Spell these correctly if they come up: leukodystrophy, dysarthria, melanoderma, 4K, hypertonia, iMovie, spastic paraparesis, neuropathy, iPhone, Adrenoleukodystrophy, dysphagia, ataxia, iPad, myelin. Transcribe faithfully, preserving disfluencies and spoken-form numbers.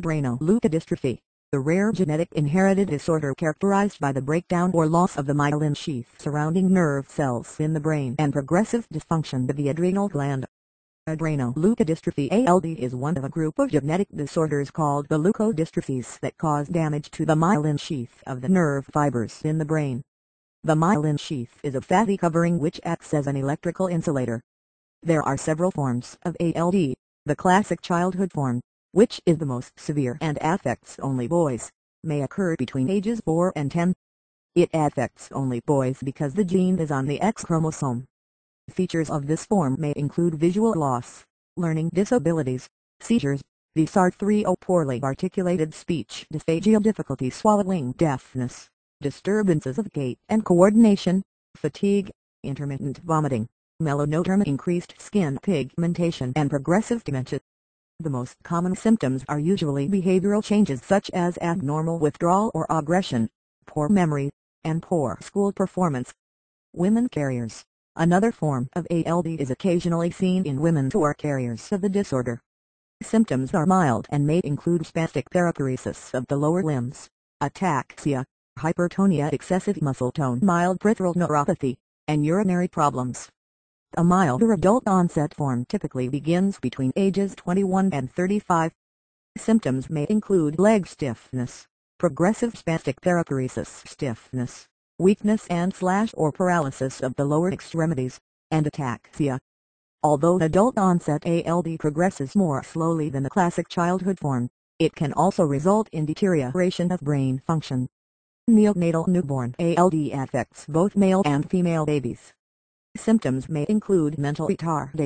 Adrenoleukodystrophy, the rare genetic inherited disorder characterized by the breakdown or loss of the myelin sheath surrounding nerve cells in the brain and progressive dysfunction of the adrenal gland. Adrenoleukodystrophy A L D is one of a group of genetic disorders called the leukodystrophies that cause damage to the myelin sheath of the nerve fibers in the brain. The myelin sheath is a fatty covering which acts as an electrical insulator. There are several forms of A L D, the classic childhood form, which is the most severe and affects only boys, may occur between ages four and ten. It affects only boys because the gene is on the X chromosome. Features of this form may include visual loss, learning disabilities, seizures, dysarthria or poorly articulated speech, dysphagia, difficulty swallowing, deafness, disturbances of gait and coordination, fatigue, intermittent vomiting, melanoderma, increased skin pigmentation and progressive dementia. The most common symptoms are usually behavioral changes such as abnormal withdrawal or aggression, poor memory, and poor school performance. Women carriers. Another form of A L D is occasionally seen in women who are carriers of the disorder. Symptoms are mild and may include spastic paraparesis of the lower limbs, ataxia, hypertonia, excessive muscle tone, mild peripheral neuropathy, and urinary problems. A milder adult-onset form typically begins between ages twenty-one and thirty-five. Symptoms may include leg stiffness, progressive spastic paraparesis stiffness, weakness and slash or paralysis of the lower extremities, and ataxia. Although adult-onset A L D progresses more slowly than the classic childhood form, it can also result in deterioration of brain function. Neonatal newborn A L D affects both male and female babies. Symptoms may include mental retardation.